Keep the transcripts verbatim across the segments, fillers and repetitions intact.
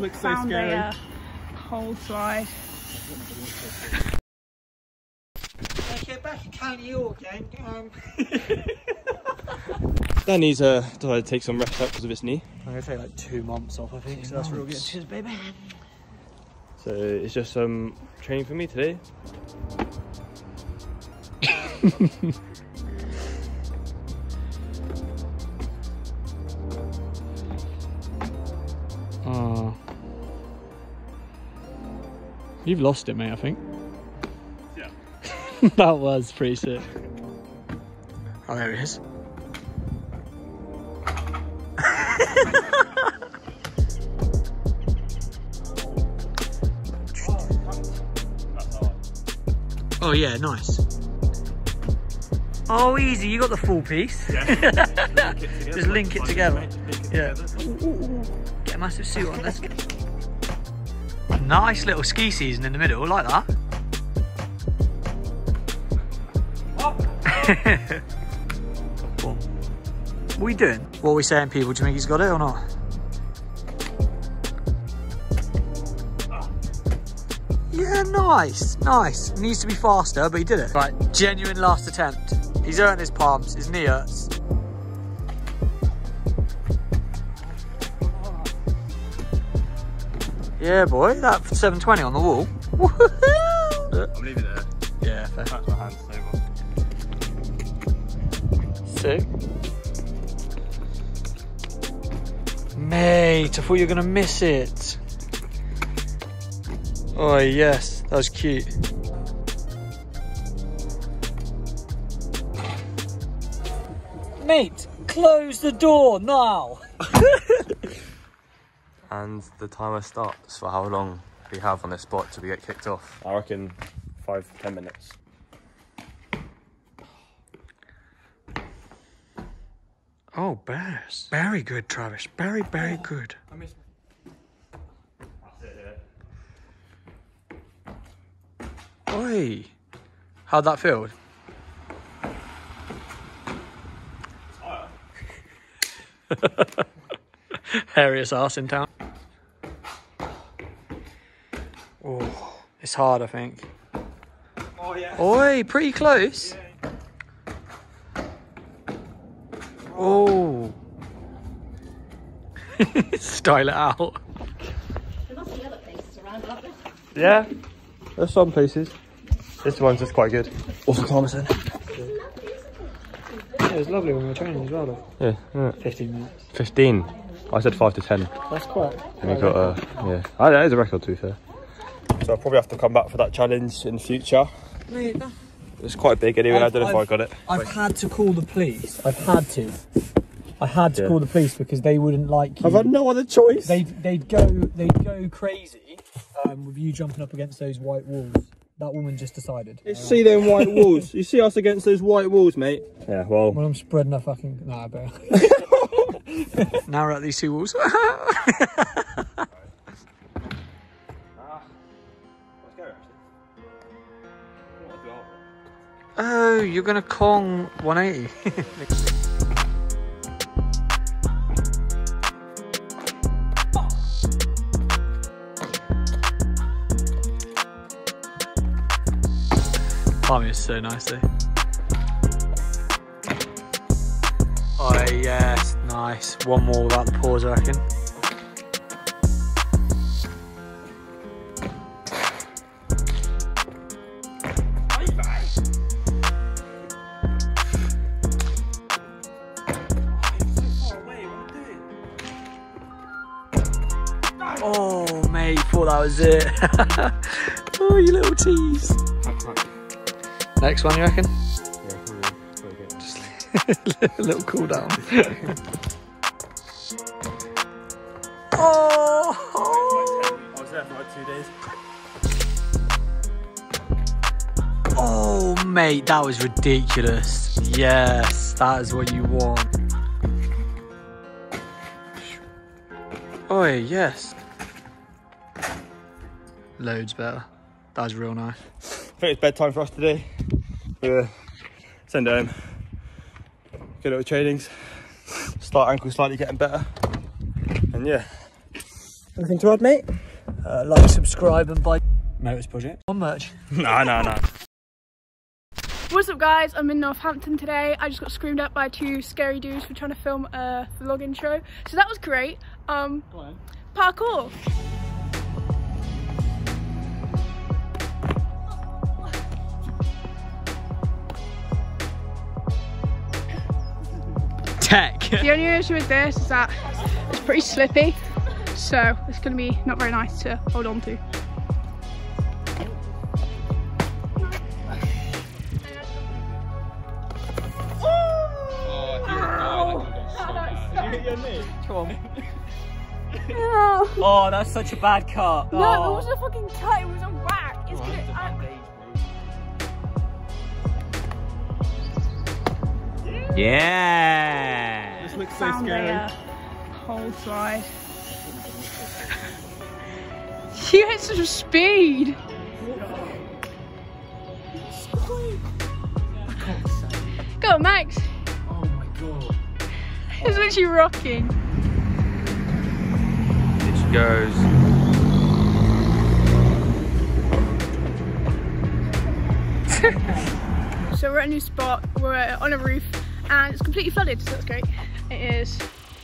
looks so scary. A, uh, whole slide. Okay, back in County York again. Um... Danny's uh, decided to take some rest up because of his knee. I'm going to take like two months off, I think, two so months. That's real good. Cheers, baby. So it's just some um, training for me today. Oh. You've lost it, mate, I think. Yeah. That was pretty sick. Oh, there it is. Oh yeah, nice. Oh, easy, you got the full piece. Yeah. Just link it together. Just link it together. Just link it yeah. Together. Get a massive suit on, let's go. Nice little ski season in the middle, like that. Oh. What are we doing? What are we saying, people? Do you think he's got it or not? Yeah, nice, nice. He needs to be faster, but he did it. Right, genuine last attempt. He's hurting his palms, his knee hurts. Yeah, boy, that seven twenty on the wall. I'm leaving it there. Yeah, fair. That's my hands over. Sick. Mate, I thought you were going to miss it. Oh yes, that was cute. Mate, close the door now. And the timer starts for how long we have on this spot till we get kicked off. I reckon five, ten minutes. Oh, bears. Very good, Travis. Very, very oh, good. I missed. Oi! How'd that feel? Oh. Hairiest arse in town. Oh, it's hard, I think. Oh, yeah. Oi, pretty close. Yeah. Oh. Style it out. There must be other places around, aren't there? Yeah, there's some places. This one's just quite good. Also promising. Yeah, it was lovely when we were training as well, though. Yeah, yeah. fifteen minutes. fifteen? I said five to ten. That's quite. And we got, uh, yeah. I, that is a record, to be fair. So I'll probably have to come back for that challenge in the future. Mate, that... It's quite big anyway, I've, I don't know I've, if I got it. I've Wait. had to call the police. I've had to. I had to yeah. call the police because they wouldn't like you. I've had no other choice. They'd, they'd, go, they'd go crazy um, with you jumping up against those white walls. That woman just decided. You see them white walls. You see us against those white walls, mate. Yeah, well. Well, I'm spreading a fucking... Nah, bro. Now we're at these two walls. Oh, you're going to Kong one eighty. Palmy is so nice though. Oh yes, nice. One more without the pause, I reckon. Oh mate, you thought that was it. Oh, you little tease. Next one, you reckon? Yeah, probably good. Just a little cool down. Oh! I was there for like two days. Oh, mate, that was ridiculous. Yes, that is what you want. Oi, yes. Loads better. That was real nice. I think it's bedtime for us today. Yeah, send it home. Good little trainings. Start ankle slightly getting better. And yeah, Anything to add, mate? Uh, like, subscribe and buy Motus Project. On merch. No, no, no. What's up, guys? I'm in Northampton today. I just got screamed at by two scary dudes for trying to film a vlog intro. So that was great. Um, parkour. Tech. The only issue with this is that it's pretty slippy, so it's going to be not very nice to hold on to. No. Oh, that's such a bad cut. No, oh. It wasn't a fucking cut, it was a whack. It's oh, it, I... Yeah. This looks so scary. A whole slide. You hit such a speed. Go on, Max. Oh my god. It's literally rocking. It goes. So we're at a new spot, we're on a roof, and it's completely flooded, so that's great. It is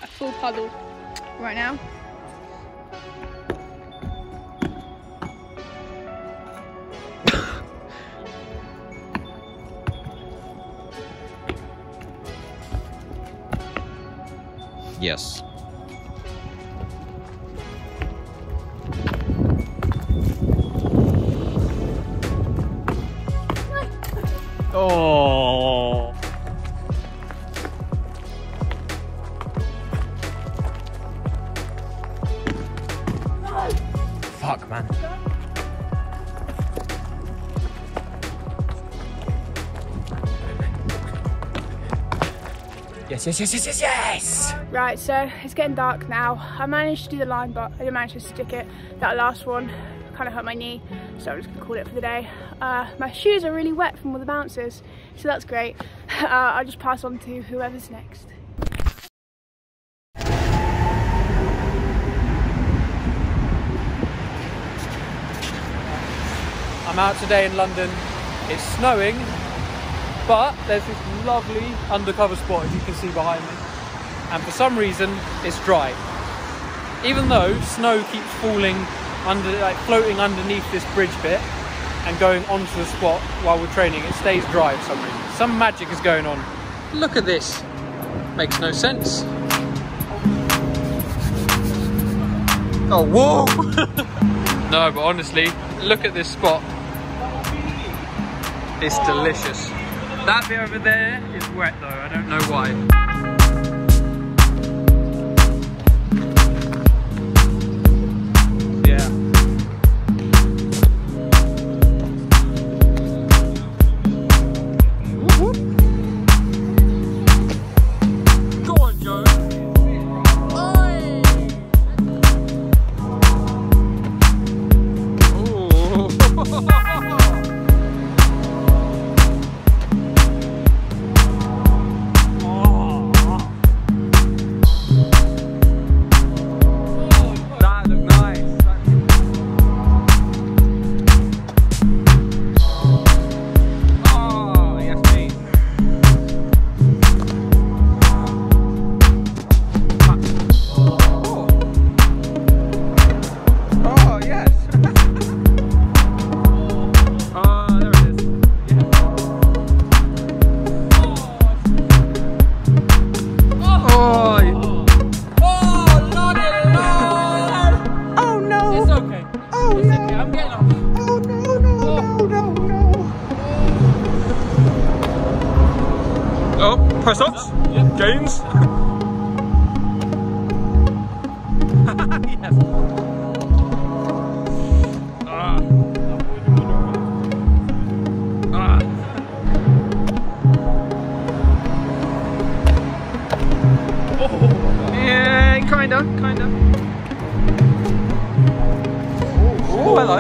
a full puddle right now. Yes. Oh. No. Fuck, man. Yes, yes, yes, yes, yes, yes! Right, so it's getting dark now. I managed to do the line, but I didn't manage to stick it. That last one kind of hurt my knee, so I'm just gonna call it for the day. Uh, my shoes are really wet from all the bounces, so that's great. Uh, I'll just pass on to whoever's next. I'm out today in London. It's snowing, but there's this lovely undercover spot, as you can see behind me. And for some reason, it's dry. Even though snow keeps falling, under, like floating underneath this bridge bit and going onto the spot while we're training, it stays dry for some reason. Some magic is going on. Look at this. Makes no sense. Oh, whoa! No, but honestly, look at this spot. It's delicious. That bit over there is wet though, I don't know why. Yeah. Woo-hoo. Go on, Joe. Oi! Ooh. Press ups, yep. Gains. Yes. Ah. Ah. Oh. Yeah, kinda, kinda. Oh, oh hello.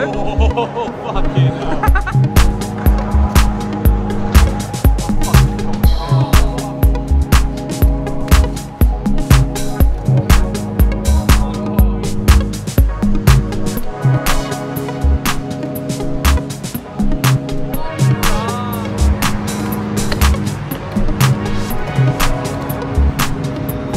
Oh, fucking hell.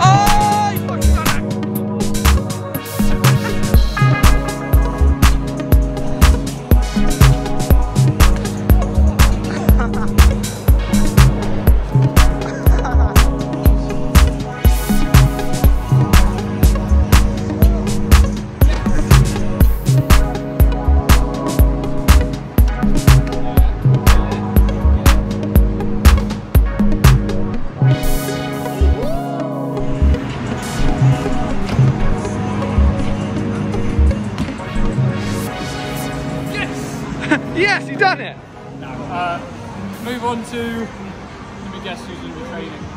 Oh, you fucking done it. Yes, you done it. No. Uh, move on to. Let me guess who's in the training.